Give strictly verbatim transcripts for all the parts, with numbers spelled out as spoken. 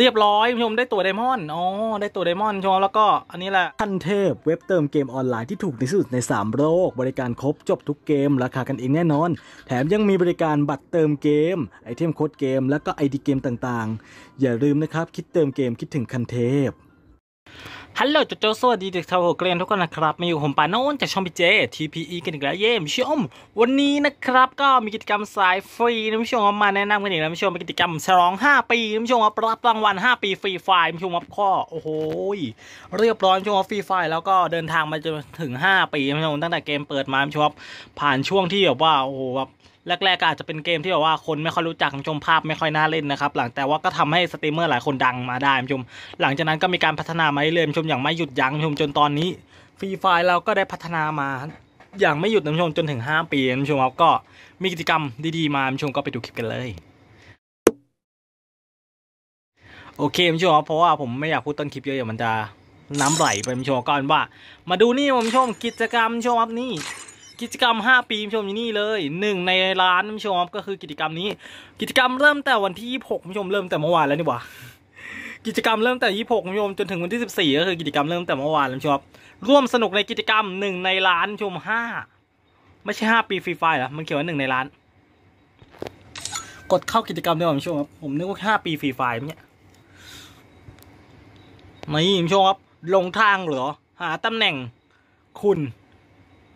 เรียบร้อยผู้ชมได้ตัวไดมอนด์อ๋อได้ตัวไดมอนด์ชมแล้วก็อันนี้แหละขั้นเทพเว็บเติมเกมออนไลน์ที่ถูกที่สุดในสามโลกบริการครบจบทุกเกมราคากันเองแน่นอนแถมยังมีบริการบัตรเติมเกมไอเทมโค้ดเกมและก็ไอดีเกมต่างๆอย่าลืมนะครับคิดเติมเกมคิดถึงขั้นเทพฮัลโหลโจโซดีเด็กชาวหัวเกรียนทุกคนนะครับมาอยู่ผมปาโน้นจากช่องพีเจ ที พี อี กันอีกแล้วเย่ผู้ชมวันนี้นะครับก็มีกิจกรรมสายฟรีนะผู้ชมมาแนะนำกันอีกนะผู้ชมเป็นกิจกรรมฉลองห้าปีนะผู้ชมรับรางวัลห้าปีฟรีไฟล์ผู้ชมรับข้อโอ้โหเรียบร้อยผู้ชมฟรีไฟล์แล้วก็เดินทางมาจนถึงห้าปีผู้ชมตั้งแต่เกมเปิดมาผู้ชมผ่านช่วงที่แบบว่าโอ้โหแบบแรกๆก็อาจจะเป็นเกมที่แบบว่าคนไม่ค่อยรู้จักชมภาพไม่ค่อยน่าเล่นนะครับหลังแต่ว่าก็ทำให้สตรีมเมอร์หลายคนดังมาได้ชมหลังจากนั้นก็มีการพัฒนามาเรื่อยชมอย่างไม่หยุดยั้งชมจนตอนนี้ฟรีไฟล์เราก็ได้พัฒนามาอย่างไม่หยุดชมจนถึงห้าปีชมครับก็มีกิจกรรมดีๆมาชมก็ไปดูคลิปกันเลยโอเคชมครับเพราะว่าผมไม่อยากพูดต้นคลิปเยอะอย่างมันจะน้ำไหลไปชมก่อนว่ามาดูนี่ผมชมกิจกรรมชมครับนี่กิจกรรมห้าปีผู้ชมอยู่นี่เลยหนึ่งในร้านผู้ชมก็คือกิจกรรมนี้กิจกรรมเริ่มแต่วันที่ยี่สิบหกผู้ชมเริ่มแต่เมื่อวานแล้วนี่หว่ากิจกรรมเริ่มแต่ยี่สิบหกผู้ชมจนถึงวันที่สิบสี่ก็คือกิจกรรมเริ่มแต่เมื่อวานผู้ชมร่วมสนุกในกิจกรรมหนึ่งในร้านผู้ชมห้าไม่ใช่ห้าปีฟรีไฟล์หรอมันเขียนว่าหนึ่งในร้านกดเข้ากิจกรรมด้วยผู้ชมครับผมนึกว่าห้าปีฟรีไฟล์เนี่ยนี่ผู้ชมครับลงทางเหรอหาตำแหน่งคุณ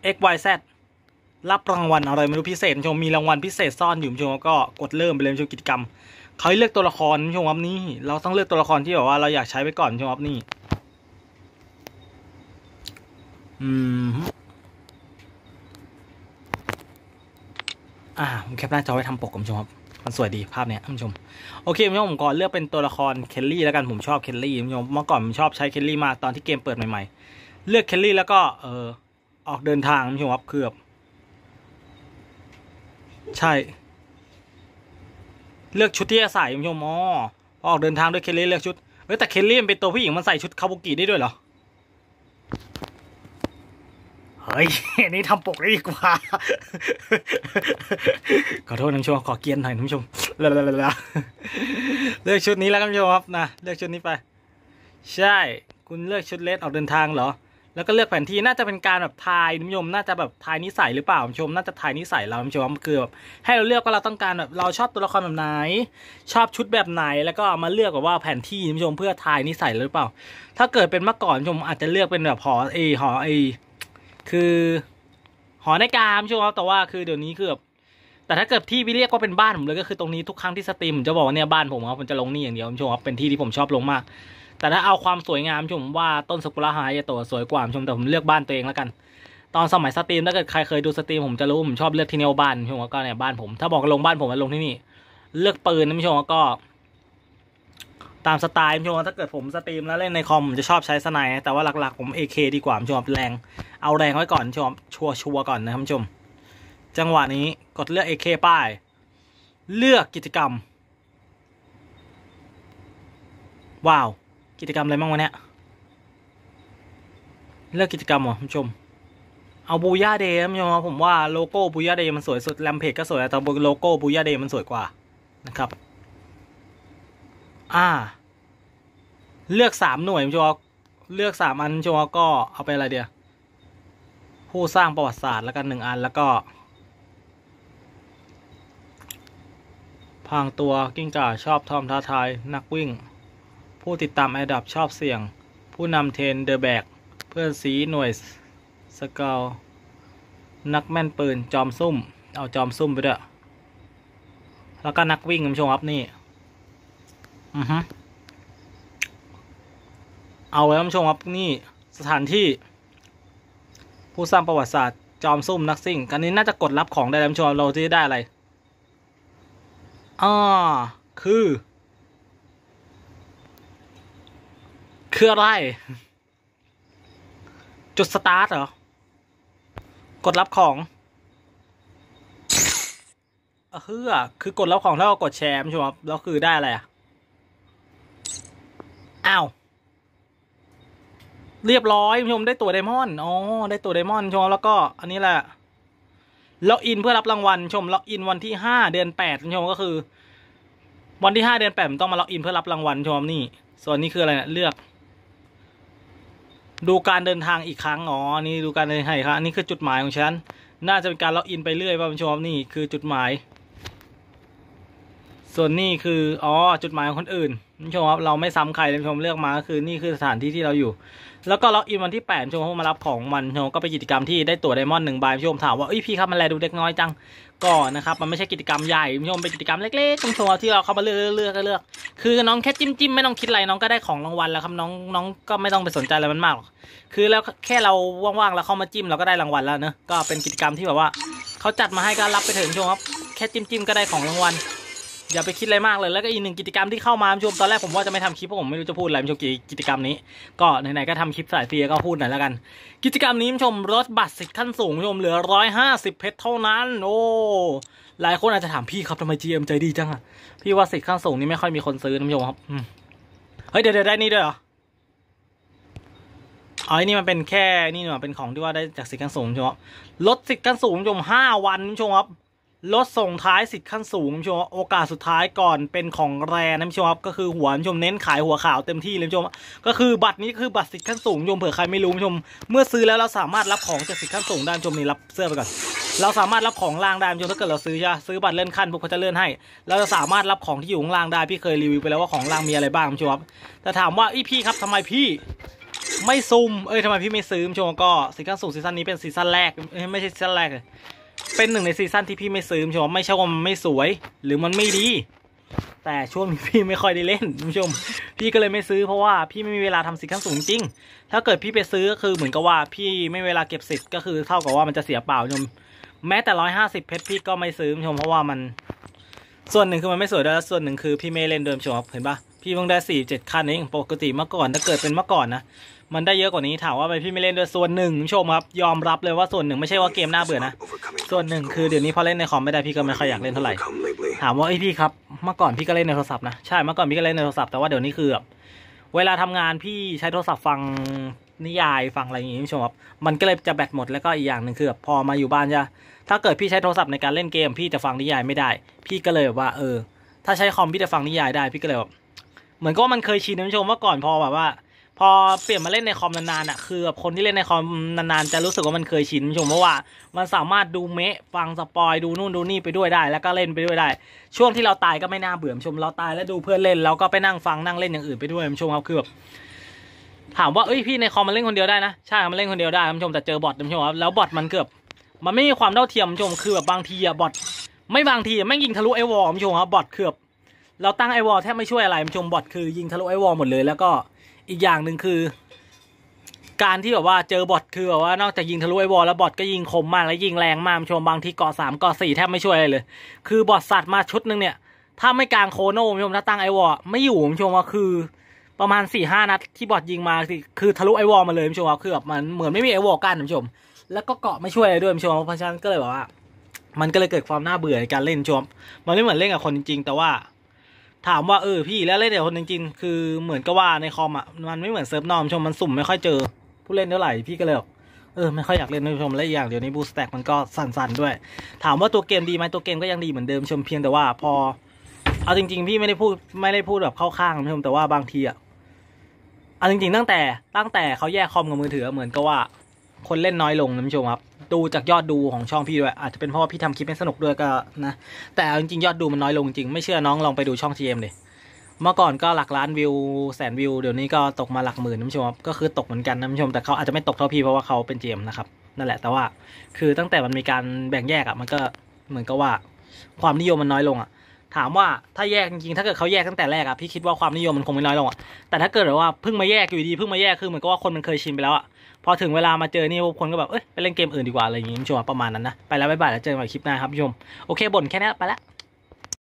เอ็กซ์ วาย แซดรับรางวัลอะไรไม่รู้พิเศษชมมีรางวัลพิเศษซ่อนอยู่ชมก็กดเริ่มไปเลยชมกิจกรรมเขาเลือกตัวละครชมครับนี่เราต้องเลือกตัวละครที่แบบว่าเราอยากใช้ไปก่อนชมครับนี่อืมอ่าผมแคปหน้าจอไว้ทำปกผมชมครับมันสวยดีภาพเนี้ยชมโอเคชมผมก่อนเลือกเป็นตัวละครเคลลี่แล้วกันผมชอบเคลลี่ชมเมื่อก่อนผมชอบใช้เคลลี่มาตอนที่เกมเปิดใหม่ๆเลือกเคลลี่แล้วก็เออออกเดินทางชมครับเกือบใช่เลือกชุดที่จะใส่ชมอ๋อออกเดินทางด้วยเคลลี่เลือกชุดเฮ้ยแต่เคลลี่มันเป็นตัวผู้หญิงมันใส่ชุดคาบุกิได้ด้วยเหรอเฮ้ยนี่ทำปกได้ดีกว่าขอโทษน้องชมขอเกียนหน่อยน้องชมละละละละเลือกชุดนี้แล้วน้องชมครับนะเลือกชุดนี้ไปใช่คุณเลือกชุดเลสออกเดินทางเหรอแล้วก็เลือกแผนที่น่าจะเป็นการแบบทายนิยมน่าจะแบบทายนิสัยหรือเปล่าคุณผู้ชมน่าจะทายนิสัยเราคุณผู้ชมคือแบบให้เราเลือกว่าเราต้องการแบบเราชอบตัวละครแบบไหนชอบชุดแบบไหนแล้วก็มาเลือกแบบว่าแผนที่คุณผู้ชมเพื่อทายนิสัยหรือเปล่าถ้าเกิดเป็นเมื่อก่อนคุณผู้ชมอาจจะเลือกเป็นแบบหอเอหอเอคือหอในกามคุณผู้ชมแต่ว่าคือเดี๋ยวนี้คือแบบแต่ถ้าเกิดที่พี่เรียกว่าเป็นบ้านผมเลยก็คือตรงนี้ทุกครั้งที่สตรีมผมจะบอกว่าเนี่ยบ้านผมครับผมจะลงนี่อย่างเดียวคุณผู้ชมครับเป็นที่ที่ผมชอบลงมากแต่ถ้าเอาความสวยงามชมว่าต้นซากุระฮายาโตะสวยกว่าชมแต่ผมเลือกบ้านตัวเองแล้วกันตอนสมัยสตรีมถ้าเกิดใครเคยดูสตรีมผมจะรู้ผมชอบเลือกที่แนวบ้านชมก็เนี่ยบ้านผมถ้าบอกลงบ้านผมลงที่นี่เลือกปืนนะชมก็ตามสไตล์ชมถ้าเกิดผมสตรีมแล้วเล่นในคอมผมจะชอบใช้สไนป์แต่ว่าหลักๆผม เอ เค ดีกว่าชมแรงเอาแรงไว้ก่อนชมชัวชัวก่อนนะครับชมจังหวะนี้กดเลือก เอ เค ป้ายเลือกกิจกรรมว้าวกิจกรรมอะไรบ้างวะเนี่ยเลือกกิจกรรมเหรอคุณผู้ชมเอาบูย่าเดย์คุณผู้ชมผมว่าโลโก้บูย่าเดย์มันสวยสุดแรมเพจก็สวยแต่โลโก้บูย่าเดย์มันสวยกว่านะครับอ่าเลือกสามหน่วยคุณผู้ชมเลือกสามอันคุณผู้ชมก็เอาไปอะไรเดียวผู้สร้างประวัติศาสตร์แล้วกันหนึ่งอันแล้วก็พางตัวกิ้งก่าชอบทอมท้าทายนักวิ่งผู้ติดตามไอดับชอบเสี่ยงผู้นำเทนเดอร์แบกเพื่อนสีหน่วยสเกลนักแม่นปืนจอมซุ่มเอาจอมซุ่มไปด้วยแล้วก็นักวิ่งคุณผู้ชมครับนี่อือฮึเอาไว้คุณผู้ชมครับนี่สถานที่ผู้สร้างประวัติศาสตร์จอมซุ่มนักซิ่งกันนี้น่าจะกดรับของได้แล้วคุณผู้ชมเราจะได้อะไรอ๋อคือคืออะไรจุดสตาร์ทเหรอกดรับของเออคือกดรับของถ้าเรากดแชร์ใช่ไหมครับแล้วคือได้อะไรอ่ะอ้าวเรียบร้อยผู้ชมได้ตัวไดมอนด์อ๋อได้ตัวไดมอนด์ชมแล้วก็อันนี้แหละล็อกอินเพื่อรับรางวัลชมล็อกอินวันที่ห้าเดือนแปดชมก็คือ วันที่ห้าเดือนแปดผมต้องมาล็อกอินเพื่อรับรางวัลชมนี่ส่วนนี้คืออะไรนะเลือกดูการเดินทางอีกครั้งอ๋อนี่ดูการเดินทางอีกครั้งนี่คือจุดหมายของฉันน่าจะเป็นการล็อกอินไปเรื่อยป่ะชมนี่คือจุดหมายส่วนนี่คืออ๋อจุดหมายของคนอื่นชมครับเราไม่ซ้ำใครชมเลือกมาก็คือนี่คือสถานที่ที่เราอยู่แล้วก็ล็อกอินวันที่แปดชมมารับของมันชมก็ไปกิจกรรมที่ได้ตั๋วไดมอนด์หนึ่งใบชมถามว่าเอ้ยพี่ครับมันแลดูเด็กน้อยจังก็นะครับมันไม่ใช่กิจกรรมใหญ่ชมเป็นกิจกรรมเล็กๆชมที่เราเข้ามาเลือกเลือกเลือกคือน้องแค่จิ้มจิ้มไม่ต้องคิดอะไรน้องก็ได้ของรางวัลแล้วครับน้องน้องก็ไม่ต้องไปสนใจอะไรมันมากหรอกคือแล้วแค่เราว่างๆแล้วเข้ามาจิ้มเราก็ได้รางวัลแล้วเนอะก็เป็นกิจกรรมที่แบบว่าเขาจัดมาให้ก็รับไปเถอะชมครับแค่จิ้มจิ้มก็ได้ของรางวัลอย่าไปคิดอะไรมากเลยแล้วก็อีกหนึ่งกิจกรรมที่เข้ามาชมตอนแรกผมว่าจะไม่ทำคลิปเพราะผมไม่รู้จะพูดอะไรชมกิจกรรมนี้ก็ไหนๆก็ทำคลิปสายเฟียก็พูดหน่อยแล้วกันกิจกรรมนี้ชมรถบัตรสิทธิ์ขั้นสูงชมเหลือหนึ่งร้อยห้าสิบเพชรเท่านั้นโอ้หลายคนอาจจะถามพี่ครับทำไม จี เอ็ม ใจดีจังอ่ะพี่ว่าสิทธิ์ขั้นสูงนี่ไม่ค่อยมีคนซื้อนะชมครับเฮ้ยเดี๋ยวได้นี่ด้วยเหรออ๋อนี่มันเป็นแค่นี่หน่อยเป็นของที่ว่าได้จากสิทธิ์ขั้นสูงชมครับรถสิทธิ์ขั้นสูงชมห้าวันชมครับรถส่งท้ายสิทธิ์ขั้นสูงชมโอกาสสุดท้ายก่อนเป็นของแรนะชมครับก็คือหัวชมเน้นขายหัวขาวเต็มที่เลยชมก็คือบัตรนี้คือบัตรสิทธิ์ขั้นสูงชมเผื่อใครไม่รู้ชมเมื่อซื้อแล้วเราสามารถรับของจากสิทธิ์ขั้นสูงได้ชมนี่รับเสื้อไปก่อนเราสามารถรับของล่างได้ชมถ้าเกิดเราซื้อจะซื้อบัตรเลื่อนขั้นพวกเขาจะเลื่อนให้เราจะสามารถรับของที่อยู่ข้างล่างได้พี่เคยรีวิวไปแล้วว่าของล่างมีอะไรบ้างชมครับแต่ถามว่าอีพี่ครับทำไมพี่ไม่ซุ่มเอ้ยทำไมพี่ไม่ซื้อชมก็สิทธิ์ขั้นสูงซีซั่นนี้เป็นซีซั่นแรกไม่ใช่ซีซั่นแรกเป็นหนึ่งในซีซั่นที่พี่ไม่ซื้อชมไม่ใช่ว่ามันไม่สวยหรือมันไม่ดีแต่ช่วงนี้พี่ไม่ค่อยได้เล่นชมพี่ก็เลยไม่ซื้อเพราะว่าพี่ไม่มีเวลาทำสิทธิ์ขั้นสูงจริงถ้าเกิดพี่ไปซื้อก็คือเหมือนกับว่าพี่ไม่มีเวลาเก็บสิทธิ์ก็คือเท่ากับว่ามันจะเสียเปล่าชมแม้แต่ร้อยห้าสิบเพชรพี่ก็ไม่ซื้อชมเพราะว่ามันส่วนหนึ่งคือมันไม่สวยแล้วส่วนหนึ่งคือพี่ไม่เล่นเดิมชมเห็นปะพี่เพิ่งได้สี่เจ็ดขั้นเองปกติเมื่อก่อนถ้าเกิดเป็นเมื่อก่อนนะมันได้เยอะกว่านี้ถามว่าไปพี่ไม่เล่นด้วยส่วนหนึ่งชมครับยอมรับเลยว่าส่วนหนึ่งไม่ใช่ว่าเกมน่าเบื่อนะส่วนหนึ่งคือเดี๋ยวนี้พอเล่นในคอมไม่ได้พี่ก็ไม่ค่อยอยากเล่นเท่าไหร่ถามว่าไอ้พี่ครับเมื่อก่อนพี่ก็เล่นในโทรศัพท์นะใช่เมื่อก่อนพี่ก็เล่นในโทรศัพท์แต่ว่าเดี๋ยวนี้คือเวลาทำงานพี่ใช้โทรศัพท์ฟังนิยายฟังอะไรอย่างงี้ชมครับมันก็เลยจะแบตหมดแล้วก็อีกอย่างหนึ่งคือพอมาอยู่บ้านจะถ้าเกิดพี่ใช้โทรศัพท์ในการเล่นเกมพี่จะฟังนิยายไม่ได้พี่ก็เลยว่าเออถ้าใช้คอมพี่จะฟังนิยายได้พี่ก็เลยเหมือนก็มันเคยชินนะชมว่าก่อนพอแบบว่าพอเปลี่ยนมาเล่นในคอมนานๆอ่ะคือแบบคนที่เล่นในคอมนานๆจะรู้สึกว่ามันเคยชินชมเพราะว่ามันสามารถดูเมะฟังสปอยดูนู่นดูนี่ไปด้วยได้แล้วก็เล่นไปด้วยได้ช่วงที่เราตายก็ไม่น่าเบื่อชมเราตายแล้วดูเพื่อนเล่นแล้วก็ไปนั่งฟังนั่งเล่นอย่างอื่นไปด้วยชมครับคือแบบถามว่าเอ้ยพี่ในคอมมันเล่นคนเดียวได้นะใช่มันเล่นคนเดียวได้ชมแต่เจอบอทชมครับแล้วบอทมันเกือบมันไม่มีความเท่าเทียมชมคือแบบบางทีอะบอทไม่บางทีไม่ยิงทะลุไอวอลชมครับบอทเกือบเราตั้งไอวอลแทบไม่ช่วยอะไรชมบอทคือยิงทะลุไอวอลหมดเลยแล้วก็อีกอย่างหนึ่งคือการที่แบบว่าเจอบอทคือแบบว่านอกจากยิงทะลุไอ้บอลแล้วบอทก็ยิงคมมากและยิงแรงมากชมบางทีเกาะสามเกาะสี่แทบไม่ช่วยอะไรเลยคือบอทสัตว์มาชุดนึงเนี่ยถ้าไม่กลางโคโน่ชมถ้าตั้งไอ้วอลไม่อยู่ชมว่าคือประมาณสี่ห้านัดที่บอทยิงมาคือทะลุไอ้วอลมาเลยชมว่าคือแบบมันเหมือนไม่มีไอ้วอลกั้นชมแล้วก็เกาะไม่ช่วยอะไรด้วยชมเพราะฉะนั้นก็เลยแบบว่ามันก็เลยเกิดความน่าเบื่อในการเล่นชมมันไม่เหมือนเล่นกับคนจริงแต่ว่าถามว่าเออพี่แล้วเล่นเดี๋ยวคนจริงๆคือเหมือนกับว่าในคอมอ่ะมันไม่เหมือนเซิร์ฟนอมชมมันสุ่มไม่ค่อยเจอผู้เล่นเท่าไหร่พี่ก็เลยเออไม่ค่อยอยากเล่นชมและอย่างเดี๋ยวนี้บูสแต็กมันก็สั่นๆด้วยถามว่าตัวเกมดีไหมตัวเกมก็ยังดีเหมือนเดิมชมเพียงแต่ว่าพอเอาจริงๆพี่ไม่ได้พูดไม่ได้พูดแบบเข้าข้างชมแต่ว่าบางทีอ่ะเอาจริงๆตั้งแต่ตั้งแต่เขาแยกคอมกับมือถือเหมือนกับว่าคนเล่นน้อยลงนะชมครับดูจากยอดดูของช่องพี่ด้วยอาจจะเป็นเพราะว่าพี่ทำคลิปไม่สนุกด้วยก็นะแต่จริงๆยอดดูมันน้อยลงจริงไม่เชื่อน้องลองไปดูช่อง จี เอ็ม เลยเมื่อก่อนก็หลักล้านวิวแสนวิวเดี๋ยวนี้ก็ตกมาหลักหมื่นน้ำชมก็คือตกเหมือนกันน้ำชมแต่เขาอาจจะไม่ตกเท่าพี่เพราะว่าเขาเป็น จี เอ็ม นะครับนั่นแหละแต่ว่าคือตั้งแต่มันมีการแบ่งแยกอ่ะมันก็เหมือนกับว่าความนิยมมันน้อยลงอ่ะถามว่าถ้าแยกจริงๆถ้าเกิดเขาแยกตั้งแต่แรกอ่ะพี่คิดว่าความนิยมมันคงไม่น้อยลงอ่ะแต่ถ้าเกิดว่าเพิ่งมาแยกอยู่ดีเพิ่งมาแยกคือเหมือนกับว่าคนมันเคยชินไปแล้วอ่ะพอถึงเวลามาเจอนี่คนก็แบบเอ้ยไปเล่นเกมอื่นดีกว่าอะไรอย่างงี้ผู้ชมประมาณนั้นนะไปแล้วบ๊ายบายแล้วเจอกันใหม่คลิปหน้าครับผู้ชมโอเคบ่นแค่นี้ไปละ